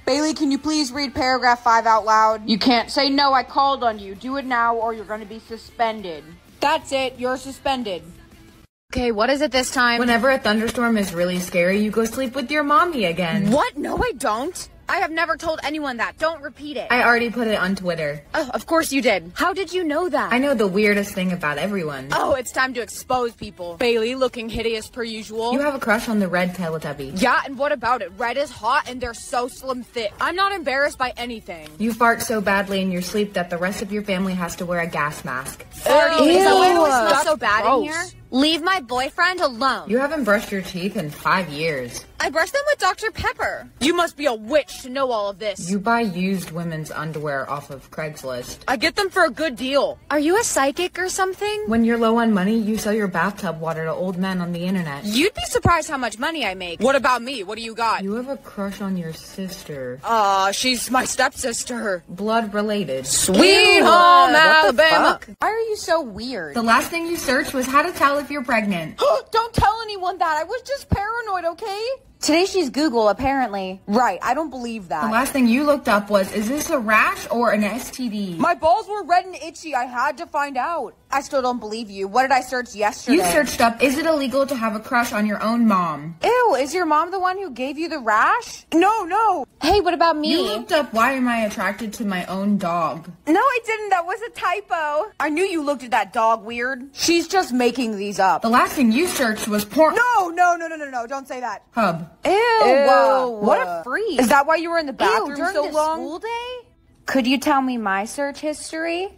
Bailey, can you please read paragraph 5 out loud? You can't say no, I called on you. Do it now or you're going to be suspended. That's it, you're suspended. Okay, what is it this time? Whenever a thunderstorm is really scary, you go sleep with your mommy again. What? No, I don't. I have never told anyone that. Don't repeat it. I already put it on Twitter. Oh, of course you did. How did you know that? I know the weirdest thing about everyone. Oh, it's time to expose people. Bailey, looking hideous per usual. You have a crush on the red Teletubby. Yeah, and what about it? Red is hot and they're so slim thick. I'm not embarrassed by anything. You fart so badly in your sleep that the rest of your family has to wear a gas mask. Ew. Is that why it always smells so bad gross. In here? Leave my boyfriend alone. You haven't brushed your teeth in 5 years. I brushed them with Dr. Pepper. You must be a witch to know all of this. You buy used women's underwear off of Craigslist. I get them for a good deal. Are you a psychic or something? When you're low on money, you sell your bathtub water to old men on the internet. You'd be surprised how much money I make. What about me? What do you got? You have a crush on your sister. She's my stepsister. Blood related. Sweet home Alabama. Why are you so weird? The last thing you searched was how to tell if you're pregnant. Don't tell anyone that. I was just paranoid, okay? Today she's Google, apparently. Right, I don't believe that. The last thing you looked up was, is this a rash or an STD? My balls were red and itchy. I had to find out. I still don't believe you. What did I search yesterday? You searched up, is it illegal to have a crush on your own mom? Ew, is your mom the one who gave you the rash? No. Hey, what about me? You looked up, why am I attracted to my own dog? No, I didn't. That was a typo. I knew you looked at that dog weird. She's just making these up. The last thing you searched was porn. No. Don't say that. Hub. Ew. Whoa. What a freak. Is that why you were in the bathroom during so long? School day? Could you tell me my search history?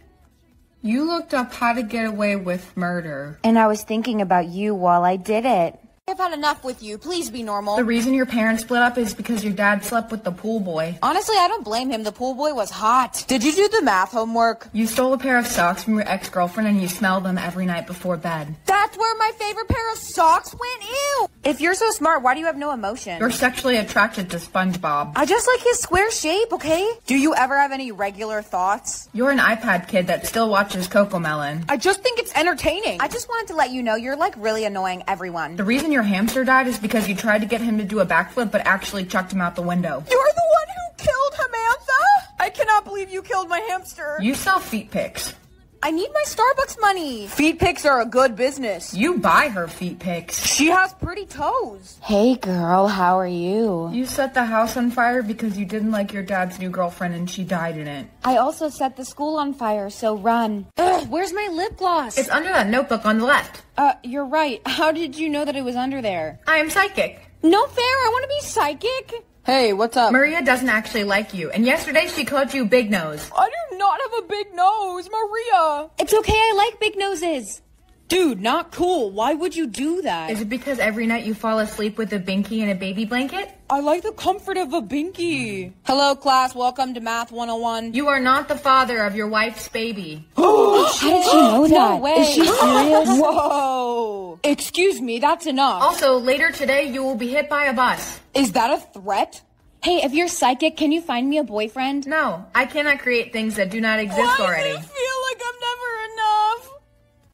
You looked up how to get away with murder. And I was thinking about you while I did it. I've had enough with you. Please be normal. The reason your parents split up is because your dad slept with the pool boy. Honestly, I don't blame him. The pool boy was hot. Did you do the math homework? You stole a pair of socks from your ex-girlfriend and you smelled them every night before bed. That's where my favorite pair of socks went. Ew! If you're so smart, why do you have no emotion? You're sexually attracted to SpongeBob. I just like his square shape, okay? Do you ever have any regular thoughts? You're an iPad kid that still watches Cocomelon. I just think it's entertaining. I just wanted to let you know you're like really annoying everyone. The reason your hamster died is because you tried to get him to do a backflip but actually chucked him out the window. You're the one who killed Hamantha? I cannot believe you killed my hamster. You sell feet pics. I need my Starbucks money. Feet pics are a good business. You buy her feet pics. She has pretty toes. Hey girl, how are you? You set the house on fire because you didn't like your dad's new girlfriend and she died in it. I also set the school on fire, so run. Ugh, where's my lip gloss? It's under that notebook on the left. You're right. How did you know that it was under there? I am psychic. No fair, I want to be psychic. Hey, what's up? Maria doesn't actually like you, and yesterday she called you Big Nose. I do not have a big nose, Maria. It's okay, I like big noses. Dude, not cool. Why would you do that? Is it because every night you fall asleep with a binky and a baby blanket? I like the comfort of a binky. Hello, class. Welcome to Math 101. You are not the father of your wife's baby. Oh, how did she know that? No way. Is she serious? Whoa. Excuse me, that's enough. Also, later today, you will be hit by a bus. Is that a threat? Hey, if you're psychic, can you find me a boyfriend? No, I cannot create things that do not exist already. Why does it feel like I'm never enough?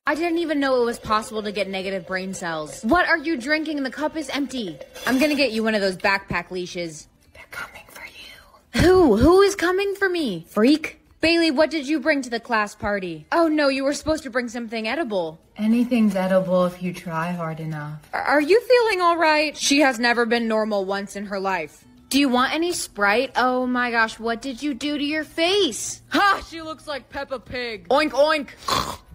I didn't even know it was possible to get negative brain cells. What are you drinking? The cup is empty. I'm gonna get you one of those backpack leashes. They're coming for you. Who is coming for me? Freak. Bailey, what did you bring to the class party? Oh no, you were supposed to bring something edible. Anything's edible if you try hard enough. Are you feeling all right? She has never been normal once in her life. Do you want any Sprite? Oh my gosh, what did you do to your face? Ha, she looks like Peppa Pig. Oink, oink.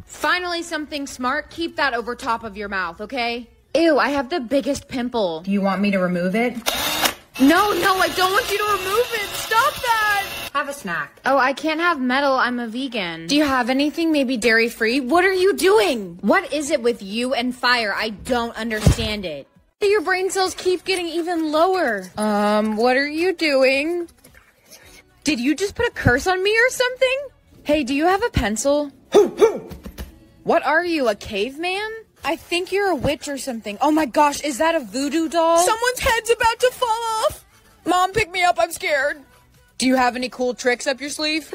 Finally, something smart. Keep that over top of your mouth, okay? Ew, I have the biggest pimple. Do you want me to remove it? No, I don't want you to remove it. Stop that. Have a snack. Oh, I can't have metal. I'm a vegan. Do you have anything maybe dairy-free? What are you doing? What is it with you and fire? I don't understand it. Your brain cells keep getting even lower. What are you doing? Did you just put a curse on me or something? Hey, do you have a pencil? What are you, a caveman? I think you're a witch or something. Oh my gosh, is that a voodoo doll? Someone's head's about to fall off. Mom, pick me up, I'm scared. Do you have any cool tricks up your sleeve?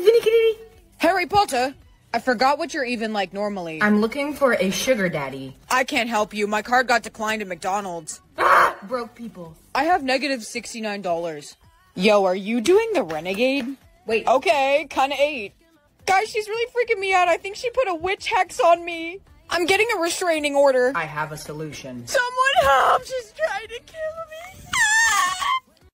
Harry Potter? I forgot what you're even like normally. I'm looking for a sugar daddy. I can't help you. My card got declined at McDonald's. Broke people. I have negative $69. Yo, are you doing the renegade? Wait. Okay, kinda ate. Guys, she's really freaking me out. I think she put a witch hex on me. I'm getting a restraining order. I have a solution. Someone help! She's trying to kill me.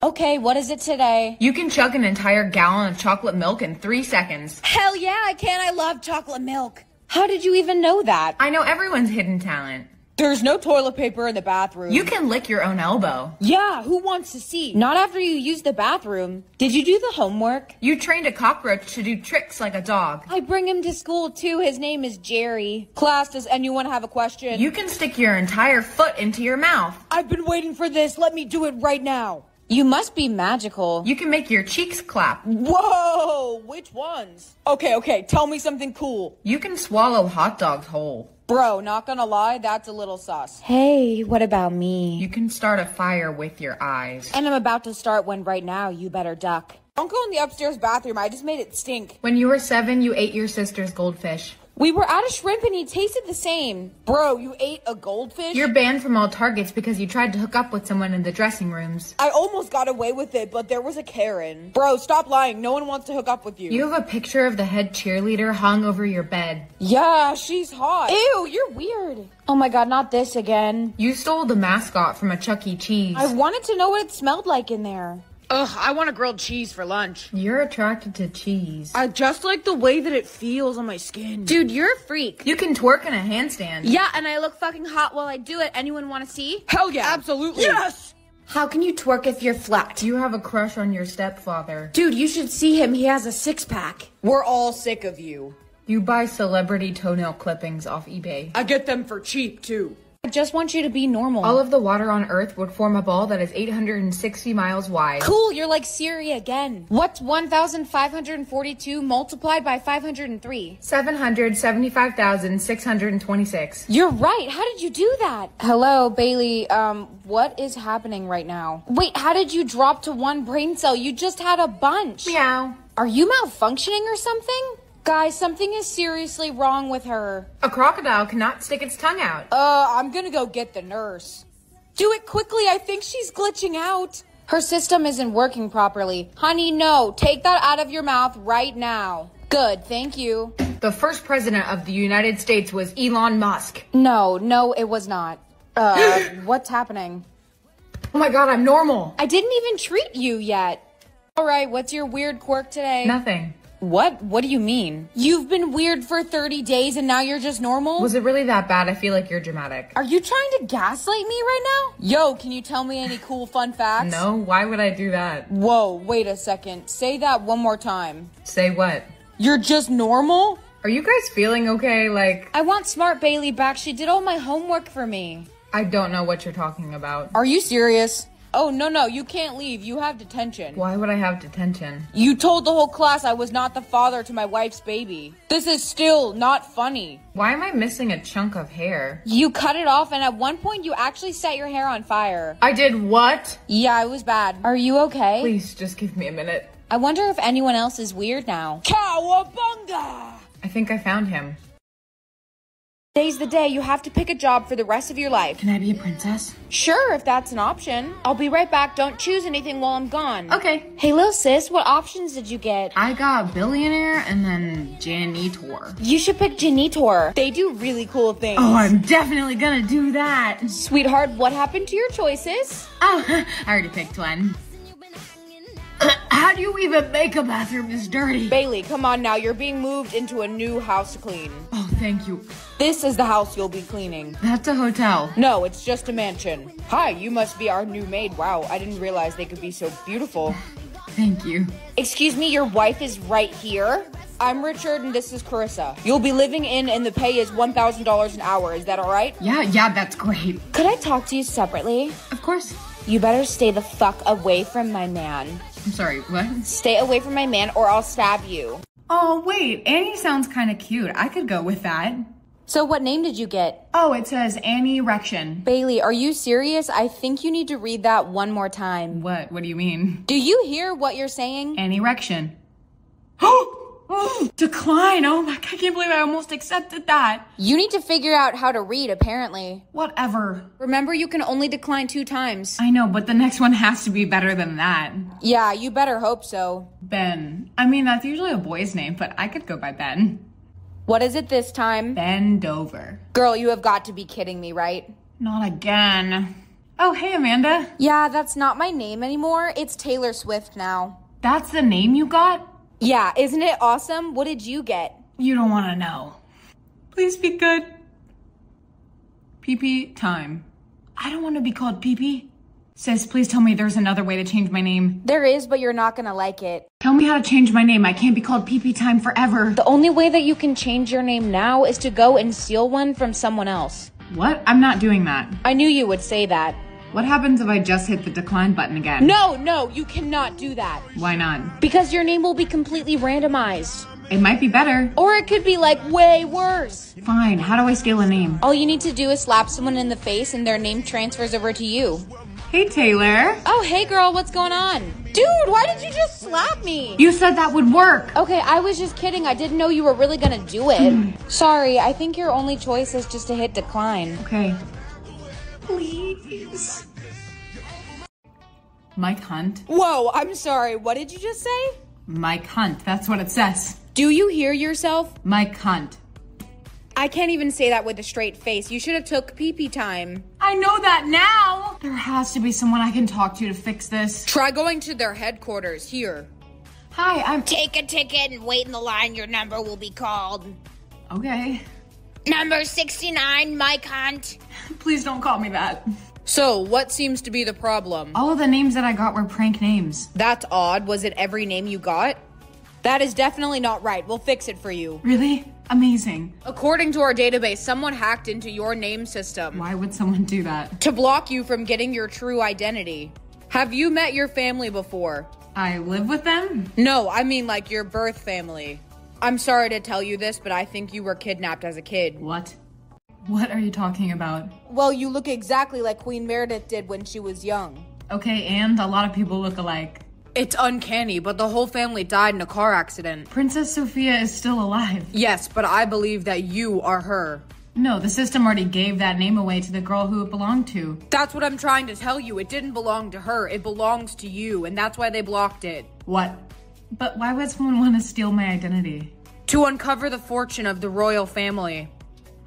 Okay, what is it today? You can chug an entire gallon of chocolate milk in 3 seconds. Hell yeah, I can. I love chocolate milk. How did you even know that? I know everyone's hidden talent. There's no toilet paper in the bathroom. You can lick your own elbow. Yeah, who wants to see? Not after you use the bathroom. Did you do the homework? You trained a cockroach to do tricks like a dog. I bring him to school too. His name is Jerry. Class, does anyone have a question? You can stick your entire foot into your mouth. I've been waiting for this. Let me do it right now. You must be magical. You can make your cheeks clap. Whoa, which ones? Okay, tell me something cool. You can swallow hot dogs whole. Bro, not gonna lie, that's a little sus. Hey, what about me? You can start a fire with your eyes. And I'm about to start one right now, you better duck. Don't go in the upstairs bathroom, I just made it stink. When you were 7, you ate your sister's goldfish. We were out of shrimp and he tasted the same. Bro, you ate a goldfish? You're banned from all Targets because you tried to hook up with someone in the dressing rooms. I almost got away with it, but there was a Karen. Bro, stop lying, no one wants to hook up with you. You have a picture of the head cheerleader hung over your bed. Yeah, she's hot. Ew, you're weird. Oh my god, not this again. You stole the mascot from a Chuck E. Cheese. I wanted to know what it smelled like in there. Ugh, I want a grilled cheese for lunch. You're attracted to cheese. I just like the way that it feels on my skin. Dude, you're a freak. You can twerk in a handstand. Yeah, and I look fucking hot while I do it. Anyone want to see? Hell yeah. Absolutely. Yes! How can you twerk if you're flat? You have a crush on your stepfather. Dude, you should see him. He has a six-pack. We're all sick of you. You buy celebrity toenail clippings off eBay. I get them for cheap, too. I just want you to be normal. All of the water on Earth would form a ball that is 860 miles wide. Cool, you're like Siri again. What's 1,542 multiplied by 503? 775,626. You're right, how did you do that? Hello, Bailey, what is happening right now? Wait, how did you drop to 1 brain cell? You just had a bunch. Meow. Are you malfunctioning or something? Guys, something is seriously wrong with her. A crocodile cannot stick its tongue out. I'm gonna go get the nurse. Do it quickly, I think she's glitching out. Her system isn't working properly. Honey, no, take that out of your mouth right now. Good, thank you. The first president of the United States was Elon Musk. No, it was not. What's happening? Oh my god, I'm normal. I didn't even treat you yet. All right, what's your weird quirk today? Nothing. What do you mean? You've been weird for 30 days and now you're just normal? Was it really that bad? I feel like you're dramatic. Are you trying to gaslight me right now? Yo, can you tell me any cool fun facts? No, why would I do that? Whoa, wait a second. Say that one more time. Say what? You're just normal? Are you guys feeling okay? Like, I want Smart Bailey back. She did all my homework for me. I don't know what you're talking about. Are you serious? Oh, no, you can't leave. You have detention. Why would I have detention? You told the whole class I was not the father to my wife's baby. This is still not funny. Why am I missing a chunk of hair? You cut it off, and at one point, you actually set your hair on fire. I did what? Yeah, it was bad. Are you okay? Please, just give me a minute. I wonder if anyone else is weird now. Cowabunga! I think I found him. Today's the day. You have to pick a job for the rest of your life. Can I be a princess? Sure, if that's an option. I'll be right back. Don't choose anything while I'm gone. Okay. Hey, little sis, what options did you get? I got billionaire and then janitor. You should pick janitor. They do really cool things. Oh, I'm definitely gonna do that. Sweetheart, what happened to your choices? Oh, I already picked one. How do you even make a bathroom this dirty? Bailey, come on now. You're being moved into a new house to clean. Oh, thank you. This is the house you'll be cleaning. That's a hotel. No, it's just a mansion. Hi, you must be our new maid. Wow, I didn't realize they could be so beautiful. Thank you. Excuse me, your wife is right here. I'm Richard and this is Carissa. You'll be living in and the pay is $1,000 an hour. Is that all right? Yeah, that's great. Could I talk to you separately? Of course. You better stay the fuck away from my man. I'm sorry, what? Stay away from my man or I'll stab you. Oh, wait, Annie sounds kind of cute. I could go with that. So what name did you get? Oh, it says Annie Rection. Bailey, are you serious? I think you need to read that one more time. What? What do you mean? Do you hear what you're saying? Annie Rection. Oh! Oh, decline. Oh my, I can't believe I almost accepted that. You need to figure out how to read, apparently. Whatever. Remember, you can only decline 2 times. I know, but the next one has to be better than that. Yeah, you better hope so. Ben. I mean, that's usually a boy's name, but I could go by Ben. What is it this time? Ben Dover. Girl, you have got to be kidding me, right? Not again. Oh, hey, Amanda. Yeah, that's not my name anymore. It's Taylor Swift now. That's the name you got? Yeah, isn't it awesome? What did you get? You don't want to know. Please be good. PP time. I don't want to be called PP. Sis, please tell me there's another way to change my name. There is, but you're not going to like it. Tell me how to change my name. I can't be called PP time forever. The only way that you can change your name now is to go and steal one from someone else. What? I'm not doing that. I knew you would say that. What happens if I just hit the decline button again? No, you cannot do that. Why not? Because your name will be completely randomized. It might be better. Or it could be like way worse. Fine, how do I steal a name? All you need to do is slap someone in the face and their name transfers over to you. Hey, Taylor. Oh, hey girl, what's going on? Dude, why did you just slap me? You said that would work. Okay, I was just kidding. I didn't know you were really gonna do it. Sorry, I think your only choice is just to hit decline. Okay. Please. Mike Hunt? Whoa, I'm sorry. What did you just say? Mike Hunt. That's what it says. Do you hear yourself? Mike Hunt. I can't even say that with a straight face. You should have took PP time. I know that now. There has to be someone I can talk to fix this. Try going to their headquarters here. Hi, I'm... Take a ticket and wait in the line. Your number will be called. Okay. Number 69, Mike Hunt. Please don't call me that. So, what seems to be the problem? All of the names that I got were prank names. That's odd. Was it every name you got? That is definitely not right. We'll fix it for you. Really? Amazing. According to our database, someone hacked into your name system. Why would someone do that? To block you from getting your true identity. Have you met your family before? I live with them? No, I mean like your birth family. I'm sorry to tell you this, but I think you were kidnapped as a kid. What? What are you talking about? Well, you look exactly like Queen Meredith did when she was young. Okay, and a lot of people look alike. It's uncanny, but the whole family died in a car accident. Princess Sophia is still alive. Yes, but I believe that you are her. No, the system already gave that name away to the girl who it belonged to. That's what I'm trying to tell you. It didn't belong to her. It belongs to you, and that's why they blocked it. What? But why would someone want to steal my identity? To uncover the fortune of the royal family.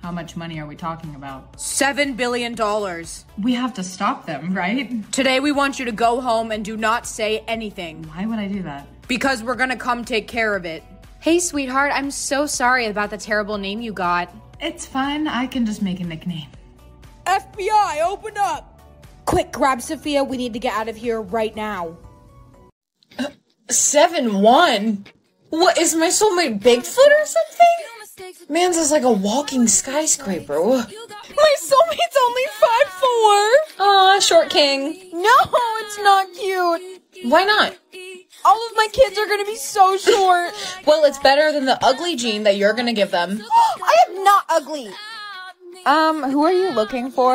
How much money are we talking about? $7 billion. We have to stop them, right? Today we want you to go home and do not say anything. Why would I do that? Because we're gonna come take care of it. Hey, sweetheart, I'm so sorry about the terrible name you got. It's fine, I can just make a nickname. FBI, open up! Quick, grab Sophia, we need to get out of here right now. 7-1? What, is my soulmate Bigfoot or something? Man's is like a walking skyscraper. My soulmate's only 5'4". Aw, short king. No, it's not cute. Why not? All of my kids are gonna be so short. Well, it's better than the ugly gene that you're gonna give them. I am not ugly. Who are you looking for?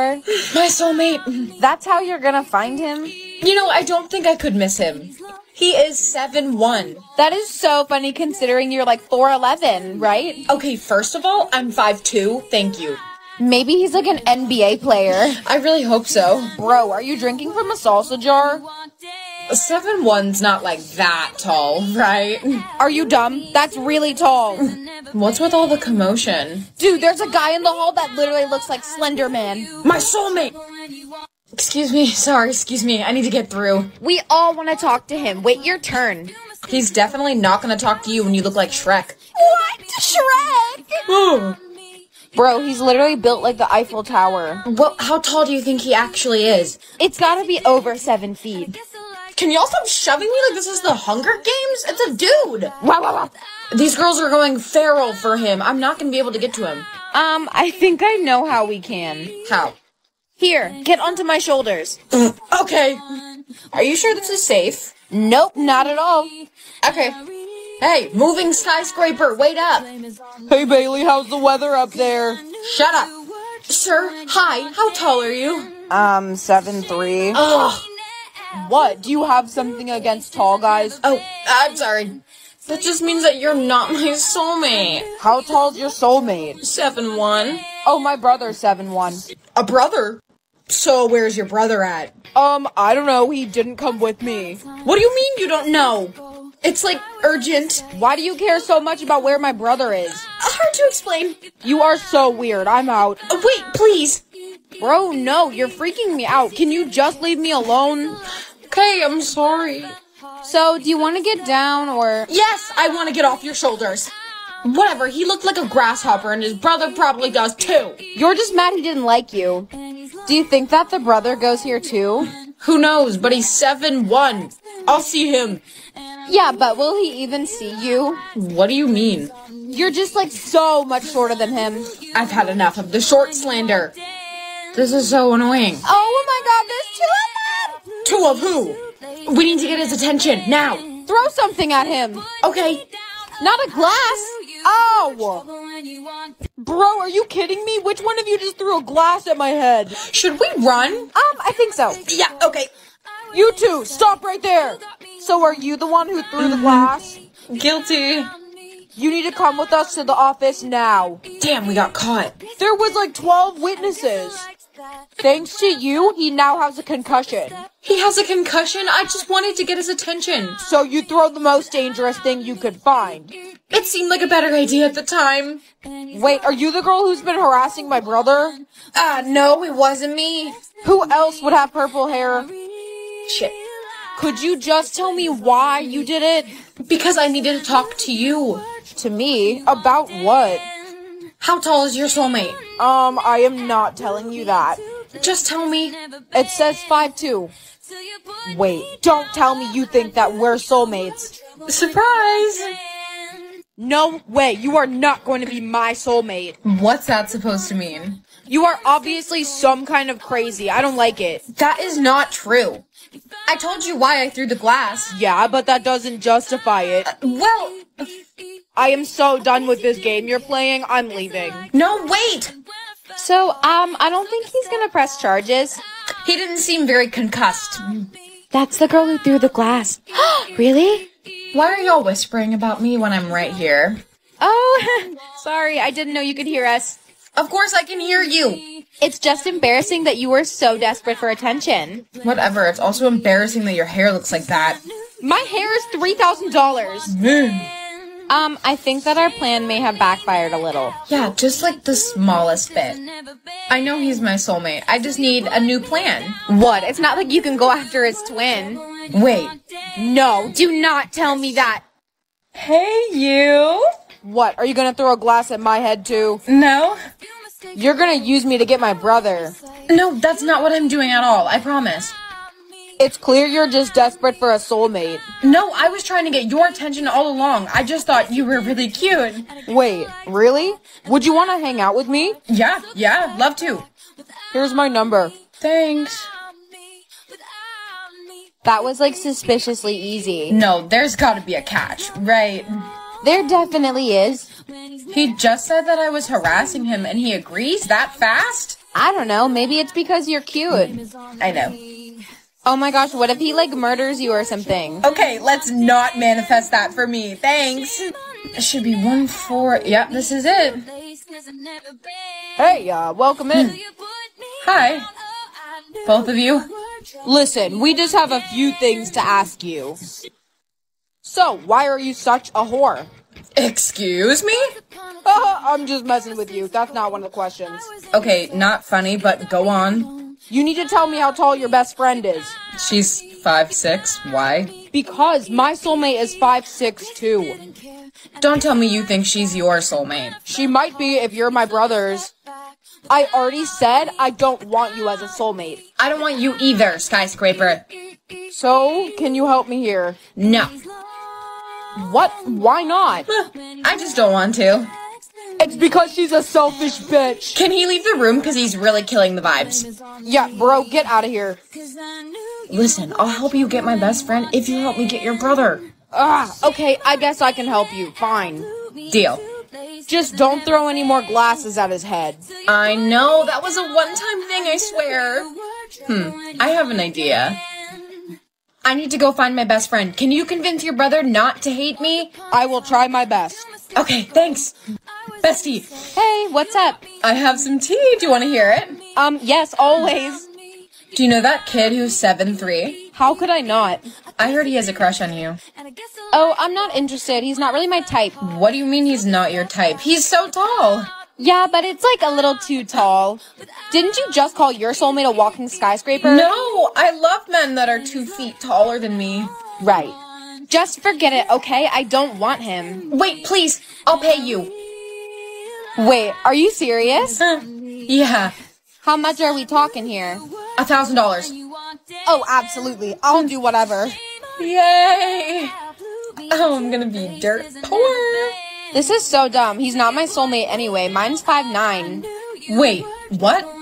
My soulmate. That's how you're gonna find him? You know, I don't think I could miss him. He is 7'1". That is so funny considering you're like 4'11", right? Okay, first of all, I'm 5'2", thank you. Maybe he's like an NBA player. I really hope so. Bro, are you drinking from a salsa jar? 7'1's not like that tall, right? Are you dumb? That's really tall. What's with all the commotion? Dude, there's a guy in the hall that literally looks like Slender Man. My soulmate! Excuse me, sorry, excuse me, I need to get through. We all want to talk to him. Wait your turn. He's definitely not going to talk to you when you look like Shrek. What? Shrek? Ooh. Bro, he's literally built like the Eiffel Tower. Well, how tall do you think he actually is? It's got to be over 7 feet. Can y'all stop shoving me like this is the Hunger Games? It's a dude. Wow, wow, wow. These girls are going feral for him. I'm not going to be able to get to him. I think I know how we can. How? Here, get onto my shoulders. Okay. Are you sure this is safe? Nope, not at all. Okay. Hey, moving skyscraper, wait up. Hey, Bailey, how's the weather up there? Shut up. Sir, hi, how tall are you? 7'3". Ugh. What, do you have something against tall guys? Oh, I'm sorry. That just means that you're not my soulmate. How tall's your soulmate? 7'1". Oh, my brother's 7'1". A brother? So where's your brother at? I don't know. He didn't come with me. What do you mean you don't know? It's like urgent. Why do you care so much about where my brother is? Hard to explain. You are so weird. I'm out. Wait, please. Bro, no. You're freaking me out. Can you just leave me alone? Okay, I'm sorry. So, do you want to get down or... Yes, I want to get off your shoulders. Whatever, he looked like a grasshopper and his brother probably does too. You're just mad he didn't like you. Do you think that the brother goes here too? Who knows, but he's 7'1". I'll see him. Yeah, but will he even see you? What do you mean? You're just like so much shorter than him. I've had enough of the short slander. This is so annoying. Oh my god, there's 2 of them! 2 of who? We need to get his attention, now! Throw something at him! Okay. Not a glass! Ow! Bro, are you kidding me? Which one of you just threw a glass at my head? Should we run? I think so. Yeah, okay. You two, stop right there! So are you the one who threw the glass? Guilty. You need to come with us to the office now. Damn, we got caught. There was like 12 witnesses. Thanks to you, he now has a concussion. He has a concussion? I just wanted to get his attention. So you throw the most dangerous thing you could find. It seemed like a better idea at the time. Wait, are you the girl who's been harassing my brother? No, it wasn't me. Who else would have purple hair? Shit. Could you just tell me why you did it? Because I needed to talk to you. To me? About what? How tall is your soulmate? I am not telling you that. Just tell me. It says 5'2". Wait, don't tell me you think that we're soulmates. Surprise! No way, you are not going to be my soulmate. What's that supposed to mean? You are obviously some kind of crazy. I don't like it. That is not true. I told you why I threw the glass. Yeah, but that doesn't justify it. Well... I am so done with this game you're playing. I'm leaving. No, wait! So, I don't think he's gonna press charges. He didn't seem very concussed. That's the girl who threw the glass. Really? Why are y'all whispering about me when I'm right here? Oh, sorry, I didn't know you could hear us. Of course I can hear you! It's just embarrassing that you were so desperate for attention. Whatever, it's also embarrassing that your hair looks like that. My hair is $3,000! Man. I think that our plan may have backfired a little. Yeah, just like the smallest bit. I know he's my soulmate. I just need a new plan. What? It's not like you can go after his twin. Wait. No, do not tell me that. Hey, you. What? Are you gonna throw a glass at my head too? No. You're gonna use me to get my brother. No, that's not what I'm doing at all. I promise. It's clear you're just desperate for a soulmate. No, I was trying to get your attention all along. I just thought you were really cute. Wait, really? Would you want to hang out with me? Yeah, love to. Here's my number. Thanks. That was like suspiciously easy. No, there's gotta be a catch, right? There definitely is. He just said that I was harassing him and he agrees that fast? I don't know, maybe it's because you're cute. I know. Oh my gosh, what if he, like, murders you or something? Okay, let's not manifest that for me. Thanks. It should be 1-4. Yeah, this is it. Hey, welcome in. Hi. Both of you. Listen, we just have a few things to ask you. So, why are you such a whore? Excuse me? I'm just messing with you. That's not one of the questions. Okay, not funny, but go on. You need to tell me how tall your best friend is. She's 5'6". Why? Because my soulmate is 5'6" too. Don't tell me you think she's your soulmate. She might be if you're my brother's. I already said I don't want you as a soulmate. I don't want you either, Skyscraper. So, can you help me here? No. What? Why not? I just don't want to. It's because she's a selfish bitch. Can he leave the room? Because he's really killing the vibes. Yeah, bro, get out of here. Listen, I'll help you get my best friend if you help me get your brother. Okay, I guess I can help you. Fine. Deal. Just don't throw any more glasses at his head. I know, that was a one-time thing, I swear. I have an idea. I need to go find my best friend. Can you convince your brother not to hate me? I will try my best. Okay, thanks. Bestie. Hey, what's up? I have some tea. Do you want to hear it? Yes, always. Do you know that kid who's 7'3"? How could I not? I heard he has a crush on you. Oh, I'm not interested. He's not really my type. What do you mean he's not your type? He's so tall. Yeah, but it's like a little too tall. Didn't you just call your soulmate a walking skyscraper? No, I love men that are 2 feet taller than me. Right. Just forget it, okay? I don't want him. Wait, please. I'll pay you. Wait, are you serious? Yeah. How much are we talking here? $1,000. Oh, absolutely. I'll do whatever. Yay! Oh, I'm gonna be dirt poor. This is so dumb. He's not my soulmate anyway. Mine's 5'9". Wait, what?